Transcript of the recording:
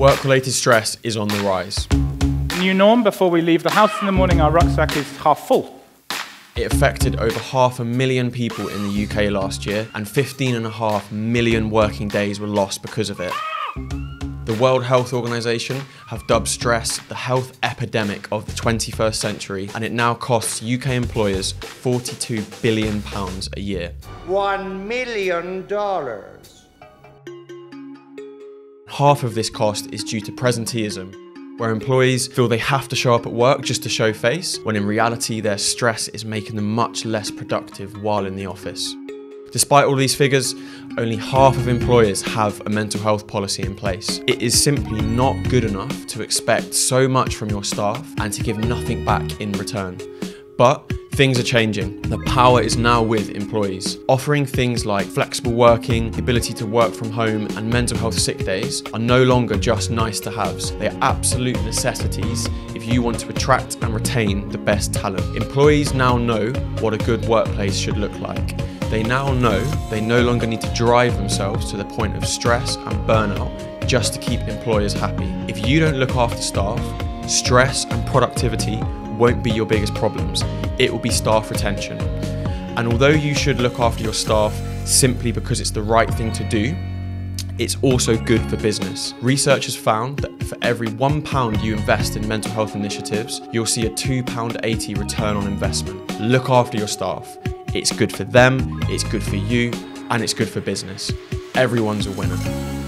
work-related stress is on the rise. New norm, before we leave the house in the morning, our rucksack is half full. It affected over 500,000 people in the UK last year, and 15.5 million working days were lost because of it. The World Health Organization have dubbed stress the health epidemic of the 21st century, and it now costs UK employers £42 billion a year. $1 million. Half of this cost is due to presenteeism, where employees feel they have to show up at work just to show face, when in reality their stress is making them much less productive while in the office. Despite all these figures, only half of employers have a mental health policy in place. It is simply not good enough to expect so much from your staff and to give nothing back in return. But things are changing. The power is now with employees. Offering things like flexible working, the ability to work from home, and mental health sick days are no longer just nice-to-haves. They are absolute necessities if you want to attract and retain the best talent. Employees now know what a good workplace should look like. They now know they no longer need to drive themselves to the point of stress and burnout just to keep employers happy. If you don't look after staff, stress and productivity won't be your biggest problems. It will be staff retention. And although you should look after your staff simply because it's the right thing to do, it's also good for business. Research has found that for every £1 you invest in mental health initiatives, you'll see a £2.80 return on investment. Look after your staff. It's good for them, it's good for you, and it's good for business. Everyone's a winner.